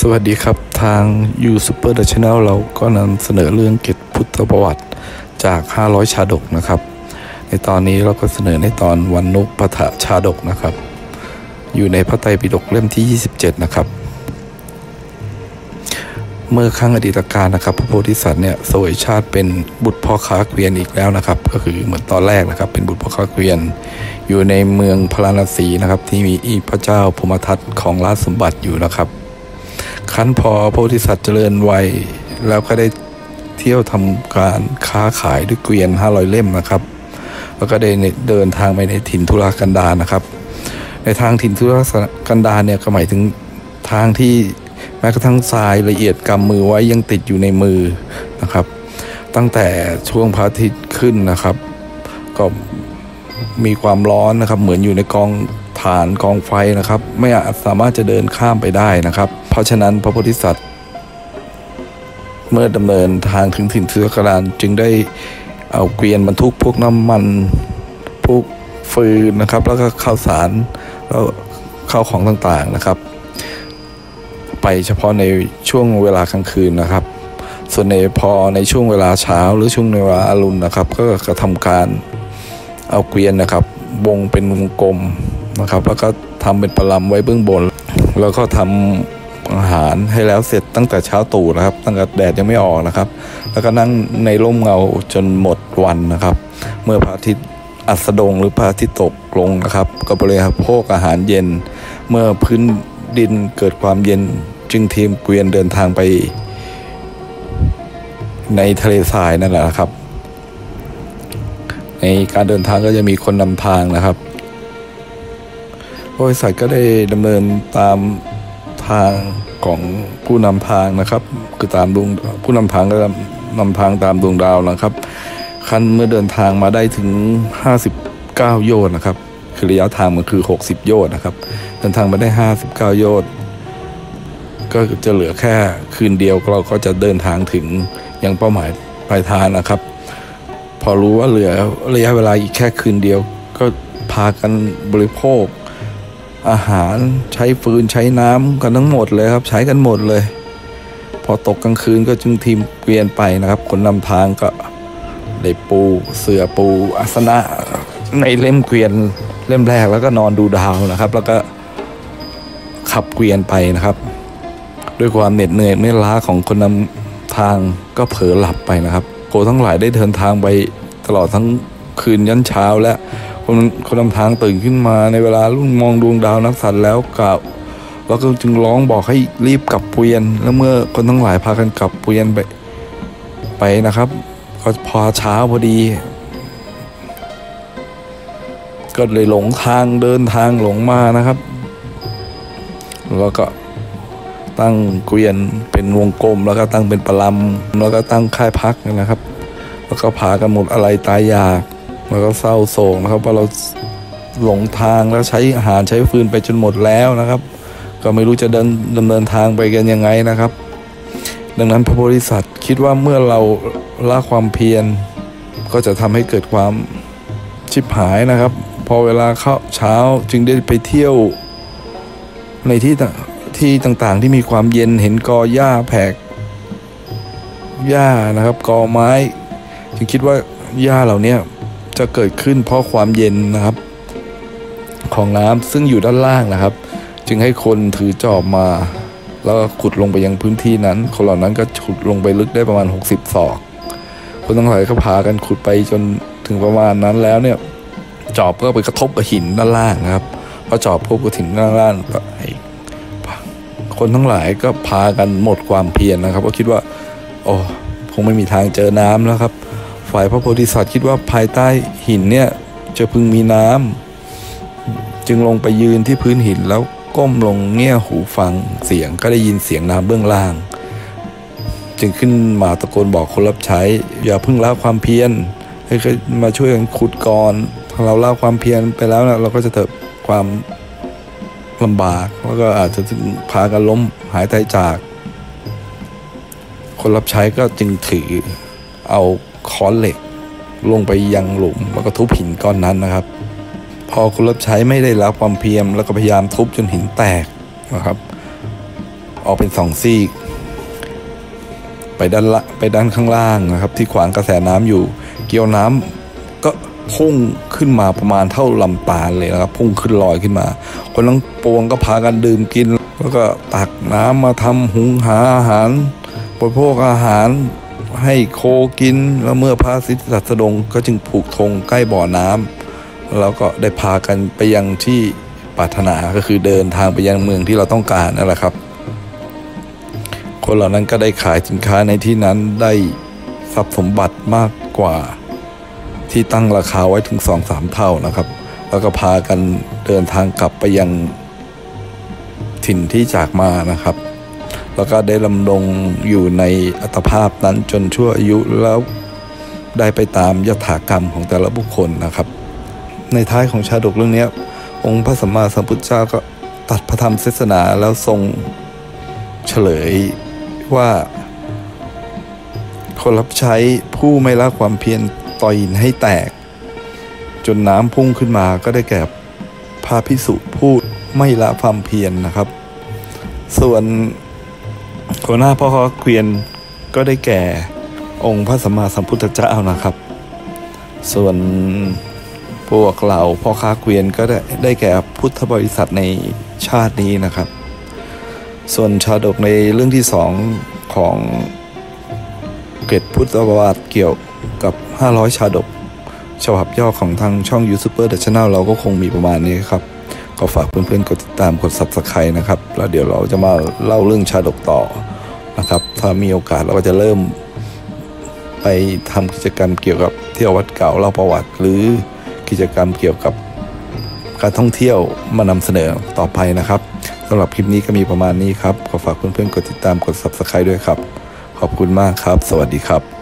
สวัสดีครับทาง Usuper.channels เราก็นำเสนอเรื่องเกตพุทธประวัติจาก500ชาดกนะครับในตอนนี้เราก็เสนอในตอนวันนุปทชาดกนะครับอยู่ในพระไตรปิฎกเล่มที่27นะครับเมื่อครั้งอดีตการนะครับพระโพธิสัตว์เนี่ยเสวยชาติเป็นบุตรพ่อค้าเกวียนอีกแล้วนะครับก็คือเหมือนตอนแรกนะครับเป็นบุตรพ่อค้าเกวียนอยู่ในเมืองพาราณสีนะครับที่มีพระเจ้าภูมิทัตของราชสมบัติอยู่นะครับครั้นพอพระโพธิสัตว์เจริญวัยแล้วก็ได้เที่ยวทำการค้าขายด้วยเกวียน500เล่มนะครับแล้วก็ได้เดินทางไปในถิ่นทุรกันดารนะครับในทางถิ่นทุรกันดารเนี่ยก็หมายถึงทางที่แม้กระทั่งทรายละเอียดกำมือไว้ยังติดอยู่ในมือนะครับตั้งแต่ช่วงพระอาทิตย์ขึ้นนะครับก็มีความร้อนนะครับเหมือนอยู่ในกองถ่านกองไฟนะครับไม่สามารถจะเดินข้ามไปได้นะครับเพราะฉะนั้นพระโพธิสัตว์เมื่อดำเนินทางถึงถิ่นทุรกันดารจึงได้เอาเกวียนบรรทุกพวกน้ำมันพวกฟืนนะครับแล้วก็ข้าวสารแล้วข้าวของต่างๆนะครับไปเฉพาะในช่วงเวลากลางคืนนะครับส่วนในพอในช่วงเวลาเช้าหรือช่วงเวลาอรุณนะครับก็กระทำการเอาเกวียนนะครับวงเป็นวงกลมนะครับแล้วก็ทำเป็นประลำไว้เบื้องบนแล้วก็ทำอาหารให้แล้วเสร็จตั้งแต่เช้าตรู่นะครับตั้งแต่แดดยังไม่ออกนะครับแล้วก็นั่งในร่มเงาจนหมดวันนะครับเมื่อพระอาทิตย์อัสดงหรือพระอาทิตย์ตกลงนะครับก็บริโภคอาหารเย็นเมื่อพื้นดินเกิดความเย็นจึงทีมเกวียนเดินทางไปในทะเลทรายนั่นแหละครับในการเดินทางก็จะมีคนนำทางนะครับบริษัทก็ได้ดำเนินตามทางของผู้นำทางนะครับคือตามดวงผู้นำทางก็นำทางตามดวงดาวนะครับขั้นเมื่อเดินทางมาได้ถึง59โยชน์นะครับคือระยะทางมันคือ60โยชน์นะครับเดินทางมาได้59โยชน์ก็จะเหลือแค่คืนเดียวเราก็จะเดินทางถึงยังเป้าหมายปลายทางนะครับพอรู้ว่าเหลือระยะเวลาอีกแค่คืนเดียวก็พากันบริโภคอาหารใช้ฟืนใช้น้ำกันทั้งหมดเลยครับใช้กันหมดเลยพอตกกลางคืนก็จึงทีมเกวียนไปนะครับคนนำทางก็ได้ปูเสื่อปูอาสนะในเล่มเกวียนเล่มแรกแล้วก็นอนดูดาวนะครับแล้วก็ขับเกวียนไปนะครับด้วยความเหน็ดเหนื่อยเมื่อยล้าของคนนำทางก็เผลอหลับไปนะครับโคทั้งหลายได้เดินทางไปตลอดทั้งคืนยันเช้าและคนนำทางตื่นขึ้นมาในเวลารุ่งมองดวงดาวนับสัตว์แล้วกล่าวแล้วก็จึงร้องบอกให้รีบกลับเกวียนแล้วเมื่อคนทั้งหลายพากันกลับเกวียนไปนะครับก็พอเช้าพอดีก็เลยหลงทางเดินทางหลงมานะครับแล้วก็ตั้งเกวียนเป็นวงกลมแล้วก็ตั้งเป็นประลำแล้วก็ตั้งค่ายพักนะครับแล้วก็พากันหมดอะไรตายอยากแล้วก็เศร้าโศกนะครับว่าเราหลงทางแล้วใช้อาหารใช้ฟืนไปจนหมดแล้วนะครับก็ไม่รู้จะดำเนินทางไปกันยังไงนะครับดังนั้นพระโพธิสัตว์คิดว่าเมื่อเราละความเพียรก็จะทำให้เกิดความชิบหายนะครับพอเวลาเช้าจึงได้ไปเที่ยวในที่ต่างๆที่มีความเย็นเห็นกอหญ้าแผกหญ้านะครับกอไม้จึงคิดว่าหญ้าเหล่านี้จะเกิดขึ้นเพราะความเย็นนะครับของน้ำซึ่งอยู่ด้านล่างนะครับจึงให้คนถือจอบมาแล้วขุดลงไปยังพื้นที่นั้นคนเหล่านั้นก็ขุดลงไปลึกได้ประมาณ60ศอกคนทั้งหลายก็พากันขุดไปจนถึงประมาณนั้นแล้วเนี่ยจอบก็ไปกระทบกับหินด้านล่างนะครับพอจอบพบกับหินด้านล่างก็คนทั้งหลายก็พากันหมดความเพียรนะครับก็คิดว่าโอ้คงไม่มีทางเจอน้ำแล้วครับฝ่ายพระโพธิสัตว์คิดว่าภายใต้หินเนี่ยจะพึงมีน้ำจึงลงไปยืนที่พื้นหินแล้วก้มลงเงี่ยหูฟังเสียงก็ได้ยินเสียงน้ำเบื้องล่างจึงขึ้นมาตะโกนบอกคนรับใช้อย่าเพิ่งละความเพียรให้มาช่วยกันขุดก่อนถ้าเราละความเพียรไปแล้วนะเราก็จะเจอความลำบากแล้วก็อาจจะพากันล้มหายใจจากคนรับใช้ก็จึงถือเอาค้อนเหล็กลงไปยังหลุมแล้วก็ทุบหินก้อนนั้นนะครับพอคนรับใช้ไม่ได้รับความเพียรแล้วก็พยายามทุบจนหินแตกนะครับ ออกเป็น2ซีกไปด้านข้างล่างนะครับที่ขวางกระแสน้ำอยู่เกี๊ยวน้ำก็พุ่งขึ้นมาประมาณเท่าลำปานเลยนะครับพุ่งขึ้นลอยขึ้นมาคนทั้งปวงก็พากันดื่มกินแล้วก็ตักน้ำมาทำหุงหาอาหารบริโภคอาหารให้โคกินแล้วเมื่อพระอาทิตย์สัสดงก็จึงผูกธงใกล้บ่อน้ำแล้วก็ได้พากันไปยังที่ปรารถนาก็คือเดินทางไปยังเมืองที่เราต้องการนั่นแหละครับคนเหล่านั้นก็ได้ขายสินค้าในที่นั้นได้ทรัพย์สมบัติมากกว่าที่ตั้งราคาไว้ถึง 2-3 เท่านะครับแล้วก็พากันเดินทางกลับไปยังถิ่นที่จากมานะครับแล้วก็ได้ลำลงอยู่ในอัตภาพนั้นจนชั่วอายุแล้วได้ไปตามยถากรรมของแต่ละบุคคลนะครับในท้ายของชาดกเรื่องนี้องค์พระสัมมาสัมพุทธเจ้าก็ตัดพระธรรมเทศนาแล้วทรงเฉลยว่าคนรับใช้ผู้ไม่ละความเพียรต่อยหินให้แตกจนน้ำพุ่งขึ้นมาก็ได้แก่พระภิกษุผู้ไม่ละความเพียรนะครับส่วนหัวหน้าพ่อค้าเกวียนก็ได้แก่องค์พระสัมมาสัมพุทธเจ้านะครับส่วนพวกเหล่าพ่อค้าเกวียนก็ได้แก่พุทธบริษัทในชาตินี้นะครับส่วนชาดกในเรื่องที่2ของเกร็ดพุทธประวัติเกี่ยวกับ500ชาดกฉบับย่อของทางช่อง Usuper.channels เราก็คงมีประมาณนี้ครับก็ฝากเพื่อนๆกดติดตามกด Subscribe นะครับแล้วเดี๋ยวเราจะมาเล่าเรื่องชาดกต่อนะครับถ้ามีโอกาสเราก็จะเริ่มไปทำกิจกรรมเกี่ยวกับเที่ยววัดเก่าเล่าประวัติหรือกิจกรรมเกี่ยวกับการท่องเที่ยวมานำเสนอต่อไปนะครับสำหรับคลิปนี้ก็มีประมาณนี้ครับขอฝากเพื่อนๆกดติดตามกด Subscribe ด้วยครับขอบคุณมากครับสวัสดีครับ